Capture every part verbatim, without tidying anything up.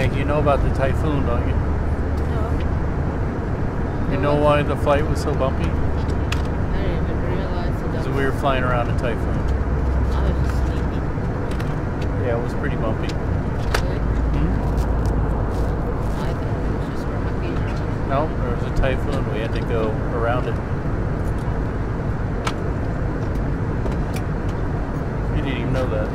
flag, you know about the typhoon, don't you? No. You know why the flight was so bumpy? I didn't even realize it. Because we were flying around a typhoon. I was just sleeping. Yeah, it was pretty bumpy. No, there was a typhoon. We had to go around it. You didn't even know that.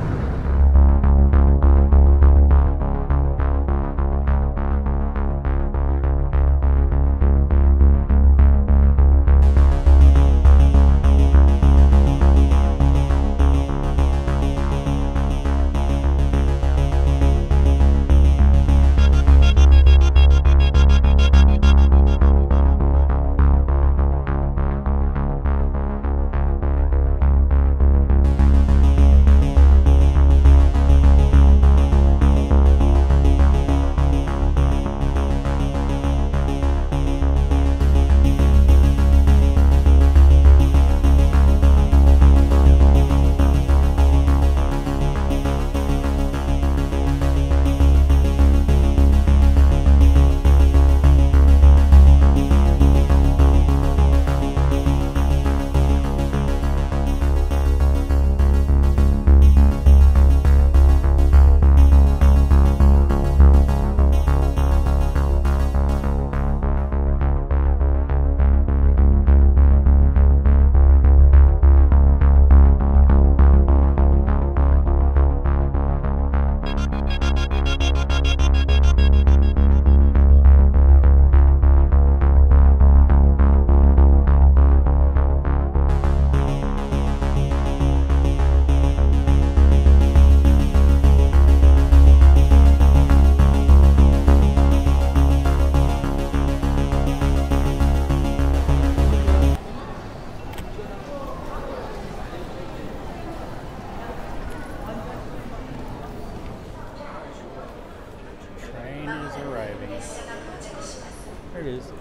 There it is.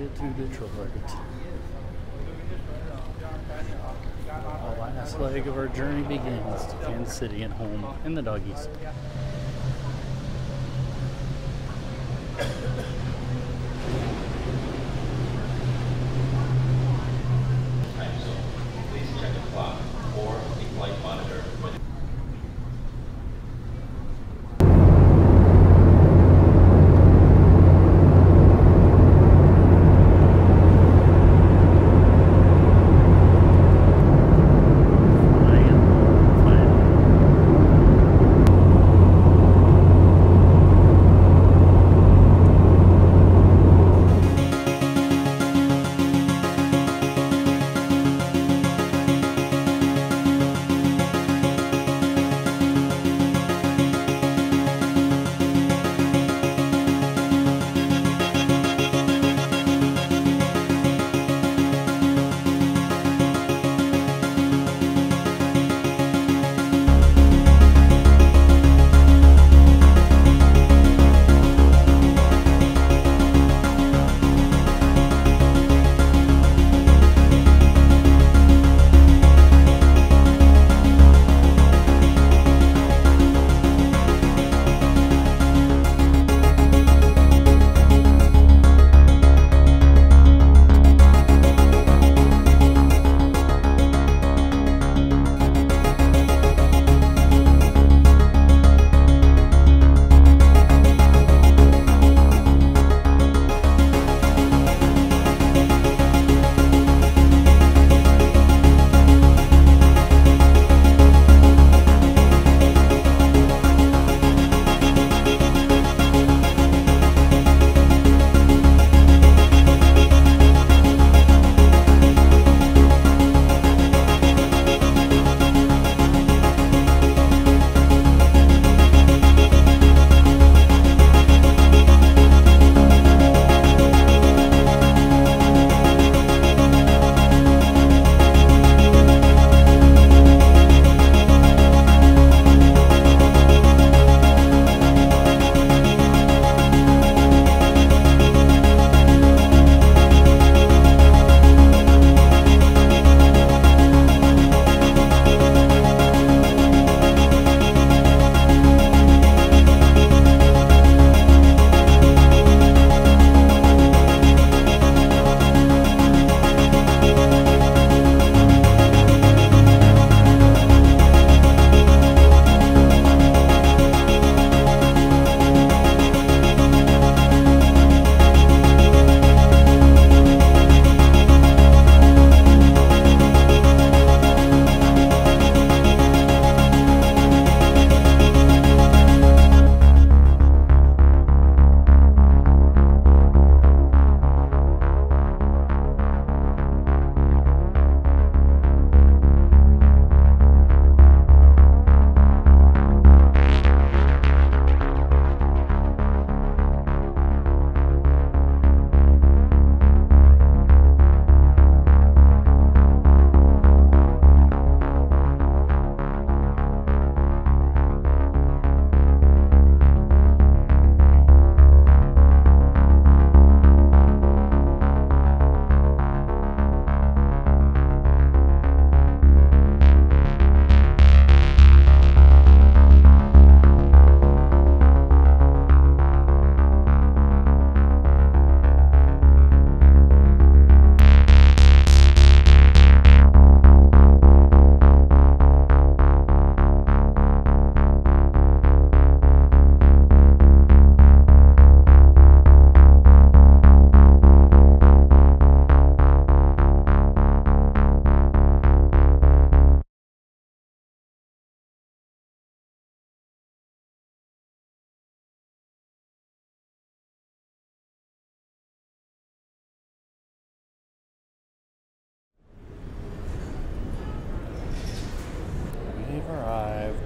get to Detroit. Our last leg of our journey begins to Kansas City and home in the doggies.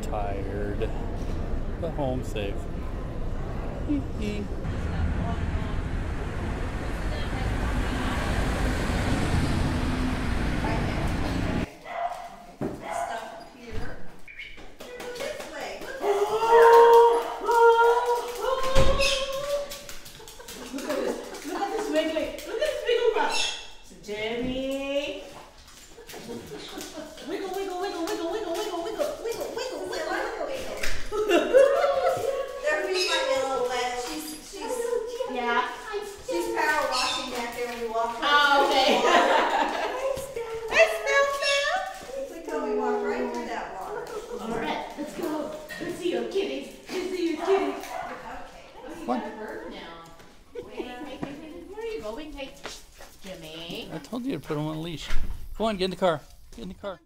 Tired, but home safe. Hee-hee. Look at this. Look at this wiggly. Look at this wiggly. Debbie. Wiggle, wiggle, wiggle, wiggle, wiggle, wiggle, wiggle, wiggle, wiggle, wiggle, wiggle. There we my little lad. She's she's yeah. She's power washing back there when you walk. Oh, okay. I smell smell. We come we walk right through that water. All right, let's go. Let's see your kitties. Let's see your kitties. Okay. What? I told you to put him on a leash. Go on, get in the car. Get in the car.